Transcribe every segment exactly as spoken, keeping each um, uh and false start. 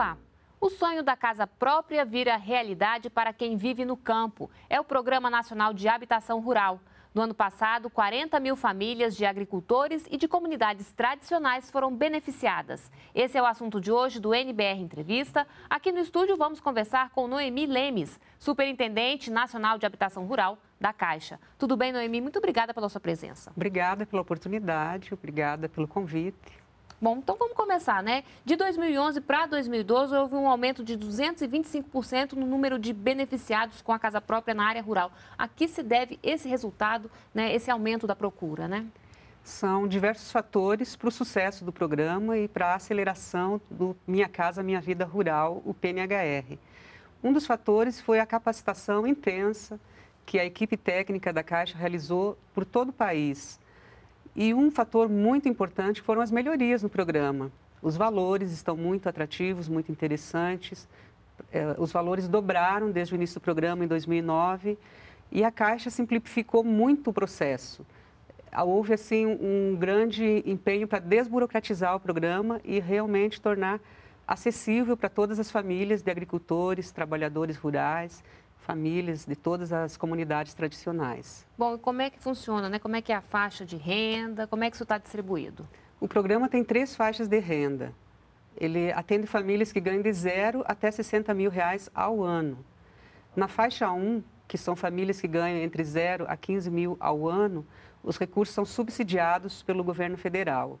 lá. O sonho da casa própria vira realidade para quem vive no campo. É o Programa Nacional de Habitação Rural. No ano passado, quarenta mil famílias de agricultores e de comunidades tradicionais foram beneficiadas. Esse é o assunto de hoje do N B R Entrevista. Aqui no estúdio vamos conversar com Noemi Lemes, Superintendente Nacional de Habitação Rural da Caixa. Tudo bem, Noemi? Muito obrigada pela sua presença. Obrigada pela oportunidade, obrigada pelo convite. Bom, então vamos começar, né? De dois mil e onze para dois mil e doze, houve um aumento de duzentos e vinte e cinco por cento no número de beneficiados com a casa própria na área rural. A que se deve esse resultado, né, esse aumento da procura, né? São diversos fatores para o sucesso do programa e para a aceleração do Minha Casa, Minha Vida Rural, o P N H R. Um dos fatores foi a capacitação intensa que a equipe técnica da Caixa realizou por todo o país. E um fator muito importante foram as melhorias no programa. Os valores estão muito atrativos, muito interessantes. Os valores dobraram desde o início do programa, em dois mil e nove, e a Caixa simplificou muito o processo. Houve, assim, um grande empenho para desburocratizar o programa e realmente tornar acessível para todas as famílias de agricultores, trabalhadores rurais, famílias de todas as comunidades tradicionais. Bom, e como é que funciona, né? Como é que é a faixa de renda? Como é que isso está distribuído? O programa tem três faixas de renda. Ele atende famílias que ganham de zero até sessenta mil reais ao ano. Na faixa um, que são famílias que ganham entre zero a quinze mil ao ano, os recursos são subsidiados pelo governo federal.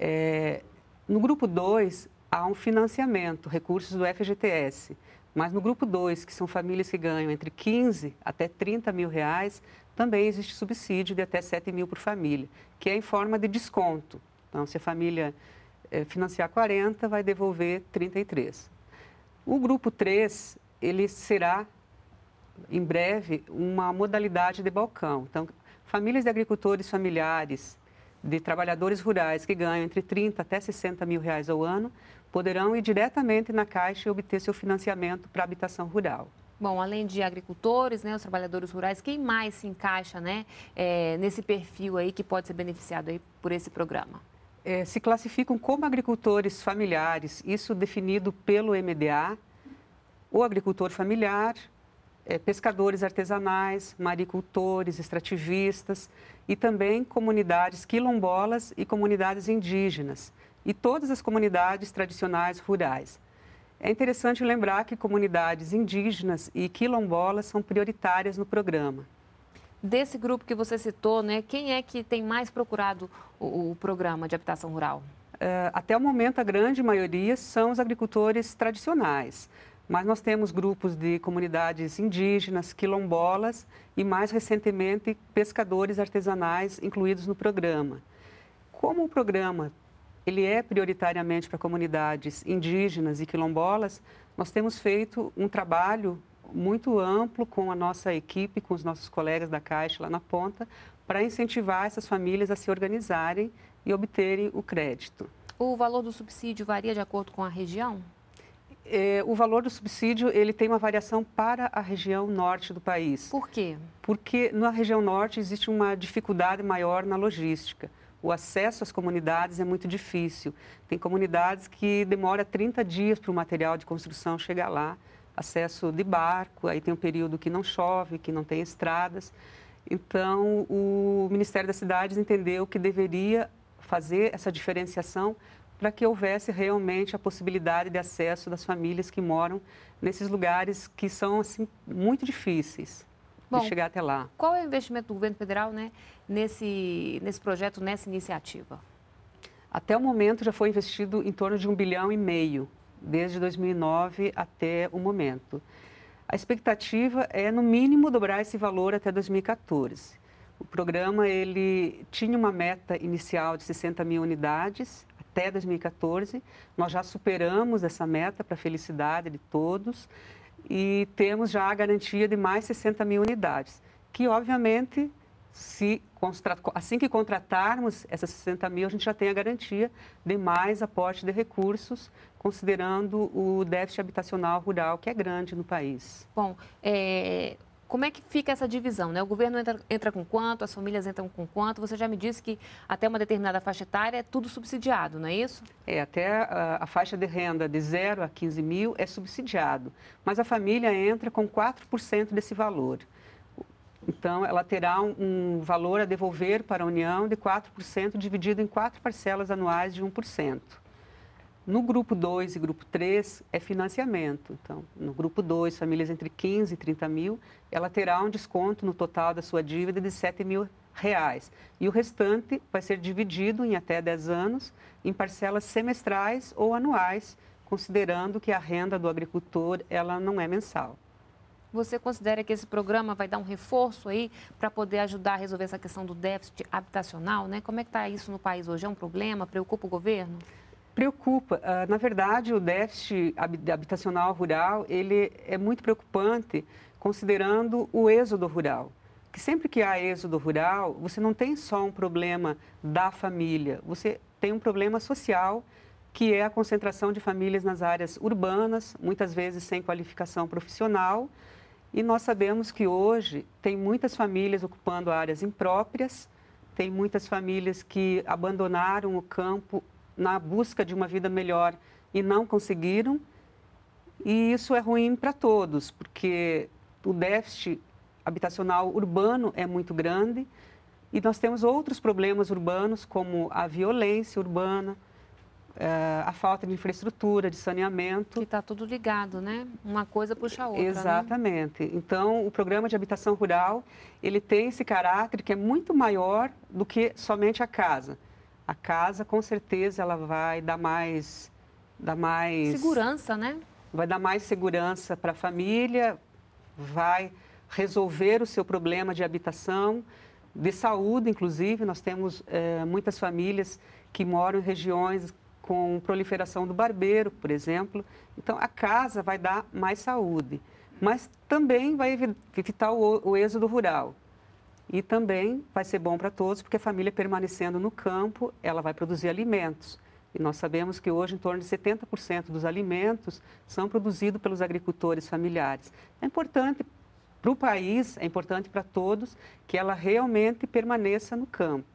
É, no grupo dois, há um financiamento, recursos do F G T S. Mas no grupo dois, que são famílias que ganham entre quinze até trinta mil reais, também existe subsídio de até sete mil por família, que é em forma de desconto. Então, se a família financiar quarenta, vai devolver trinta e três. O grupo três, ele será, em breve, uma modalidade de balcão. Então, famílias de agricultores familiares, de trabalhadores rurais que ganham entre trinta até sessenta mil reais ao ano, poderão ir diretamente na Caixa e obter seu financiamento para habitação rural. Bom, além de agricultores, né, os trabalhadores rurais, quem mais se encaixa, né, é, nesse perfil aí que pode ser beneficiado aí por esse programa? É, se classificam como agricultores familiares, isso definido pelo M D A, o agricultor familiar, é, pescadores artesanais, maricultores, extrativistas e também comunidades quilombolas e comunidades indígenas, e todas as comunidades tradicionais rurais. É interessante lembrar que comunidades indígenas e quilombolas são prioritárias no programa. Desse grupo que você citou, né, quem é que tem mais procurado o, o programa de habitação rural? É, até o momento, a grande maioria são os agricultores tradicionais, mas nós temos grupos de comunidades indígenas, quilombolas e, mais recentemente, pescadores artesanais incluídos no programa. Como o programa ele é prioritariamente para comunidades indígenas e quilombolas, nós temos feito um trabalho muito amplo com a nossa equipe, com os nossos colegas da Caixa lá na ponta, para incentivar essas famílias a se organizarem e obterem o crédito. O valor do subsídio varia de acordo com a região? É, o valor do subsídio ele tem uma variação para a região norte do país. Por quê? Porque na região norte existe uma dificuldade maior na logística. O acesso às comunidades é muito difícil. Tem comunidades que demora trinta dias para o material de construção chegar lá, acesso de barco, aí tem um período que não chove, que não tem estradas. Então, o Ministério das Cidades entendeu que deveria fazer essa diferenciação para que houvesse realmente a possibilidade de acesso das famílias que moram nesses lugares que são assim, muito difíceis. Bom, de chegar até lá. Qual é o investimento do governo federal, né, nesse, nesse projeto, nessa iniciativa? Até o momento já foi investido em torno de um bilhão e meio, desde dois mil e nove até o momento. A expectativa é, no mínimo, dobrar esse valor até dois mil e quatorze. O programa ele tinha uma meta inicial de sessenta mil unidades até dois mil e quatorze. Nós já superamos essa meta para a felicidade de todos. E temos já a garantia de mais sessenta mil unidades, que obviamente, se, assim que contratarmos essas sessenta mil, a gente já tem a garantia de mais aporte de recursos, considerando o déficit habitacional rural, que é grande no país. Bom, é... como é que fica essa divisão, né? O governo entra, entra com quanto, as famílias entram com quanto? Você já me disse que até uma determinada faixa etária é tudo subsidiado, não é isso? É, até a, a faixa de renda de zero a quinze mil é subsidiado, mas a família entra com quatro por cento desse valor. Então, ela terá um, um valor a devolver para a União de quatro por cento, dividido em quatro parcelas anuais de um por cento. No grupo dois e grupo três é financiamento. Então, no grupo dois, famílias entre quinze e trinta mil, ela terá um desconto no total da sua dívida de sete mil reais. E o restante vai ser dividido em até dez anos em parcelas semestrais ou anuais, considerando que a renda do agricultor ela não é mensal. Você considera que esse programa vai dar um reforço aí para poder ajudar a resolver essa questão do déficit habitacional, né? Como é que está isso no país hoje? É um problema? Preocupa o governo? Preocupa. Na verdade, o déficit habitacional rural, ele é muito preocupante considerando o êxodo rural. Que sempre que há êxodo rural, você não tem só um problema da família, você tem um problema social, que é a concentração de famílias nas áreas urbanas, muitas vezes sem qualificação profissional. E nós sabemos que hoje tem muitas famílias ocupando áreas impróprias, tem muitas famílias que abandonaram o campo na busca de uma vida melhor e não conseguiram. E isso é ruim para todos, porque o déficit habitacional urbano é muito grande e nós temos outros problemas urbanos, como a violência urbana, a falta de infraestrutura, de saneamento. Que está tudo ligado, né? Uma coisa puxa a outra. Exatamente. Né? Então, o Programa de Habitação Rural, ele tem esse caráter que é muito maior do que somente a casa. A casa, com certeza, ela vai dar mais... Dar mais segurança, né? Vai dar mais segurança para a família, vai resolver o seu problema de habitação, de saúde, inclusive. Nós temos eh, muitas famílias que moram em regiões com proliferação do barbeiro, por exemplo. Então, a casa vai dar mais saúde, mas também vai evitar o, o êxodo rural. E também vai ser bom para todos, porque a família permanecendo no campo, ela vai produzir alimentos. E nós sabemos que hoje, em torno de setenta por cento dos alimentos são produzidos pelos agricultores familiares. É importante para o país, é importante para todos, que ela realmente permaneça no campo.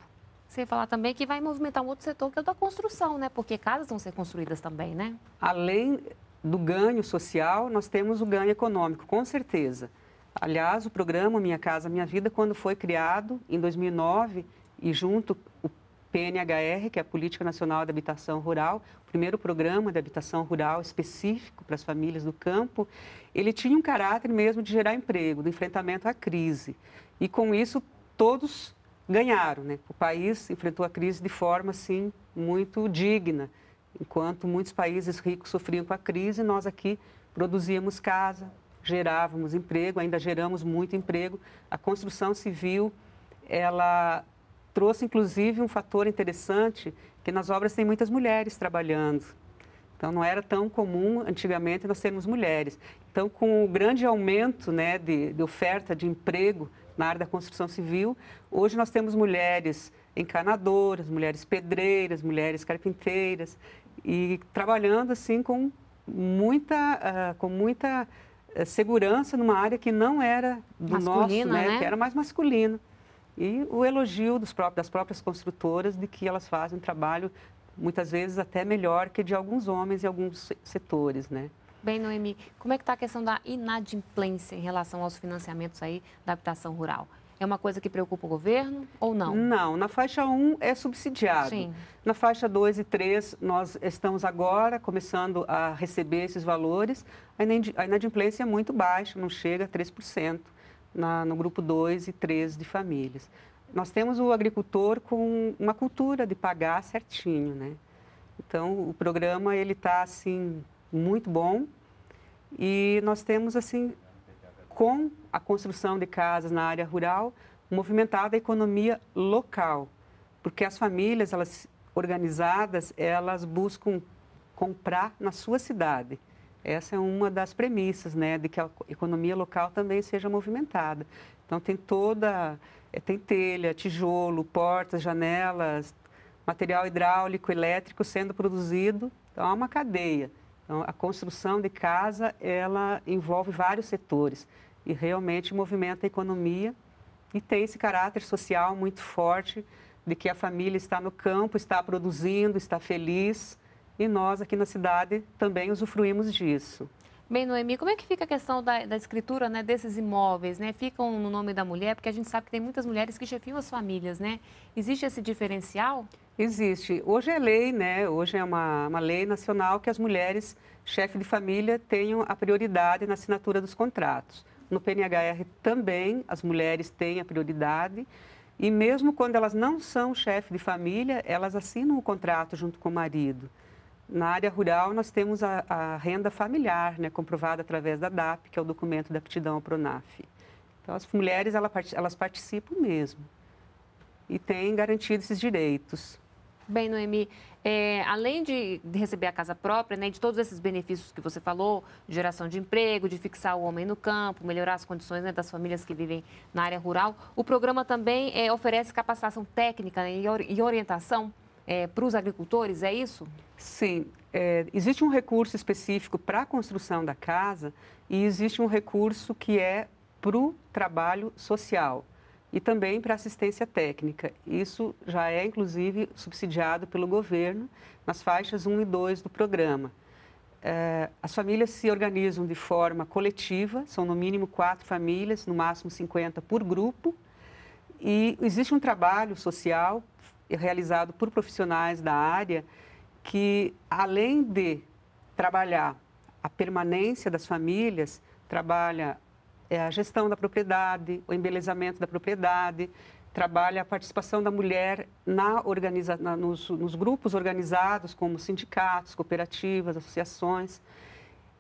Sem falar também que vai movimentar um outro setor, que é o da construção, né? Porque casas vão ser construídas também, né? Além do ganho social, nós temos o ganho econômico, com certeza. Aliás, o programa Minha Casa, Minha Vida, quando foi criado em dois mil e nove, e junto o P N H R, que é a Política Nacional de Habitação Rural, o primeiro programa de habitação rural específico para as famílias do campo, ele tinha um caráter mesmo de gerar emprego, do enfrentamento à crise. E com isso, todos ganharam, né? O país enfrentou a crise de forma, assim, muito digna. Enquanto muitos países ricos sofriam com a crise, nós aqui produzíamos casa, gerávamos emprego, ainda geramos muito emprego. A construção civil, ela trouxe, inclusive, um fator interessante, que nas obras tem muitas mulheres trabalhando. Então, não era tão comum, antigamente, nós termos mulheres. Então, com o grande aumento, né, de, de oferta de emprego na área da construção civil, hoje nós temos mulheres encanadoras, mulheres pedreiras, mulheres carpinteiras, e trabalhando assim com muita, uh, com muita uh, segurança numa área que não era do masculina, nosso, né, né? Que era mais masculina. E o elogio dos próprios, das próprias construtoras de que elas fazem um trabalho, muitas vezes, até melhor que de alguns homens em alguns setores, né? Bem, Noemi, como é que está a questão da inadimplência em relação aos financiamentos aí da habitação rural? É uma coisa que preocupa o governo ou não? Não, na faixa um é subsidiado. Sim. Na faixa dois e três, nós estamos agora começando a receber esses valores. A inadimplência é muito baixa, não chega a três por cento na, no grupo dois e três de famílias. Nós temos o agricultor com uma cultura de pagar certinho, né? Então, o programa, ele está, assim, muito bom. E nós temos, assim, com a construção de casas na área rural, movimentada a economia local, porque as famílias, elas organizadas, elas buscam comprar na sua cidade. Essa é uma das premissas, né, de que a economia local também seja movimentada. Então, tem toda, tem telha, tijolo, portas, janelas, material hidráulico, elétrico sendo produzido. Então, há uma cadeia. Então, a construção de casa, ela envolve vários setores. e realmente movimenta a economia e tem esse caráter social muito forte de que a família está no campo, está produzindo, está feliz e nós aqui na cidade também usufruímos disso. Bem, Noemi, como é que fica a questão da, da escritura, né, desses imóveis, né? Ficam no nome da mulher, porque a gente sabe que tem muitas mulheres que chefiam as famílias, né? Existe esse diferencial? Existe. Hoje é lei, né? Hoje é uma, uma lei nacional que as mulheres, chefe de família, tenham a prioridade na assinatura dos contratos. No P N H R também as mulheres têm a prioridade e mesmo quando elas não são chefe de família, elas assinam o contrato junto com o marido. Na área rural, nós temos a, a renda familiar, né, comprovada através da D A P, que é o documento de aptidão ao PRONAF. Então, as mulheres, elas, elas participam mesmo e têm garantido esses direitos. Bem, Noemi, é, além de receber a casa própria, né, de todos esses benefícios que você falou, de geração de emprego, de fixar o homem no campo, melhorar as condições, né, das famílias que vivem na área rural, o programa também é, oferece capacitação técnica, né, e orientação É, para os agricultores, é isso? Sim. É, existe um recurso específico para a construção da casa e existe um recurso que é para o trabalho social e também para assistência técnica. Isso já é, inclusive, subsidiado pelo governo nas faixas um e dois do programa. É, as famílias se organizam de forma coletiva, são no mínimo quatro famílias, no máximo cinquenta por grupo, e existe um trabalho social realizado por profissionais da área que, além de trabalhar a permanência das famílias, trabalha a gestão da propriedade, o embelezamento da propriedade, trabalha a participação da mulher na organiza... na, nos, nos grupos organizados, como sindicatos, cooperativas, associações,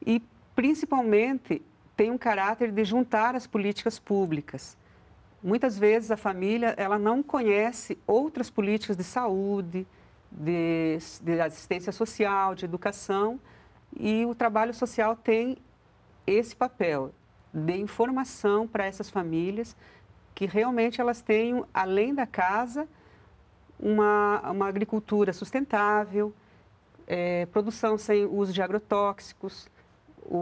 e, principalmente, tem um caráter de juntar as políticas públicas. Muitas vezes a família ela não conhece outras políticas de saúde, de, de assistência social, de educação, e o trabalho social tem esse papel de informação para essas famílias que realmente elas tenham, além da casa, uma, uma agricultura sustentável, é, produção sem uso de agrotóxicos, O,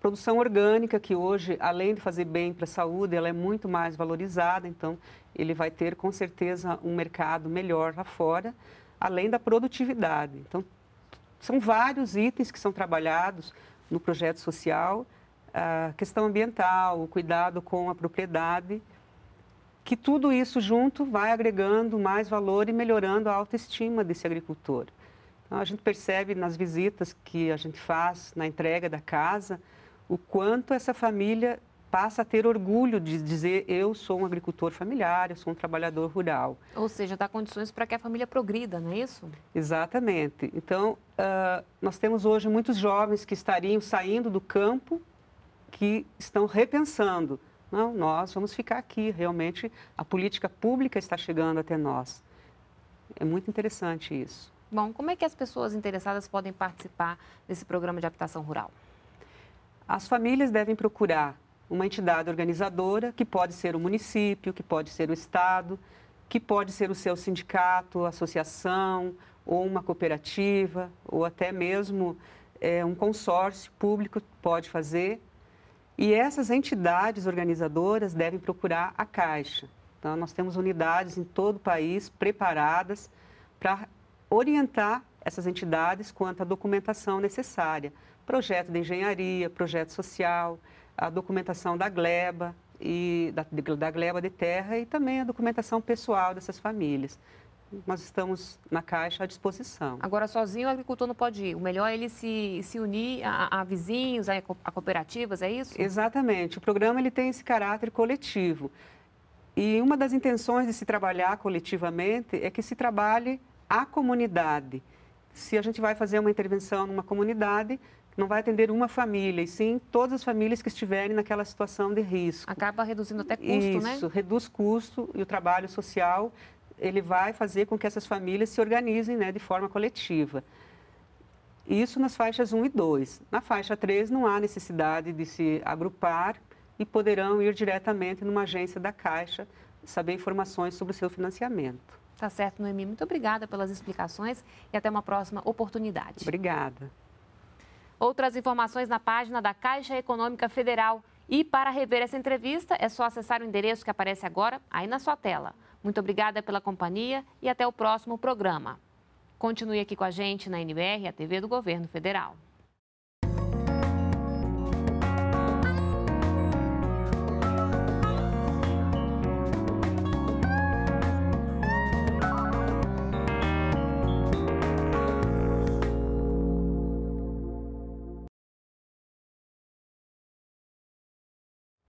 produção orgânica, que hoje, além de fazer bem para a saúde, ela é muito mais valorizada, então ele vai ter, com certeza, um mercado melhor lá fora, além da produtividade. Então, são vários itens que são trabalhados no projeto social, a questão ambiental, o cuidado com a propriedade, que tudo isso junto vai agregando mais valor e melhorando a autoestima desse agricultor. A gente percebe nas visitas que a gente faz, na entrega da casa, o quanto essa família passa a ter orgulho de dizer eu sou um agricultor familiar, eu sou um trabalhador rural. Ou seja, dá condições para que a família progrida, não é isso? Exatamente. Então, uh, nós temos hoje muitos jovens que estariam saindo do campo, que estão repensando. Não, nós vamos ficar aqui, realmente a política pública está chegando até nós. É muito interessante isso. Bom, como é que as pessoas interessadas podem participar desse programa de habitação rural? As famílias devem procurar uma entidade organizadora, que pode ser o município, que pode ser o estado, que pode ser o seu sindicato, associação, ou uma cooperativa, ou até mesmo é, um consórcio público pode fazer. E essas entidades organizadoras devem procurar a Caixa. Então, nós temos unidades em todo o país preparadas para orientar essas entidades quanto à documentação necessária, projeto de engenharia, projeto social, a documentação da gleba, e, da, da gleba de terra e também a documentação pessoal dessas famílias. Nós estamos na Caixa à disposição. Agora, sozinho o agricultor não pode ir, o melhor é ele se, se unir a, a vizinhos, a, a cooperativas, é isso? Exatamente, o programa ele tem esse caráter coletivo e uma das intenções de se trabalhar coletivamente é que se trabalhe a comunidade. Se a gente vai fazer uma intervenção numa comunidade, não vai atender uma família, e sim todas as famílias que estiverem naquela situação de risco. Acaba reduzindo até custo, Isso, né? Isso, reduz custo e o trabalho social, ele vai fazer com que essas famílias se organizem, né, de forma coletiva. Isso nas faixas um e dois. Na faixa três não há necessidade de se agrupar e poderão ir diretamente numa agência da Caixa saber informações sobre o seu financiamento. Tá certo, Noemi. Muito obrigada pelas explicações e até uma próxima oportunidade. Obrigada. Outras informações na página da Caixa Econômica Federal E para rever essa entrevista, é só acessar o endereço que aparece agora aí na sua tela. Muito obrigada pela companhia e até o próximo programa. Continue aqui com a gente na N B R, a T V do Governo Federal.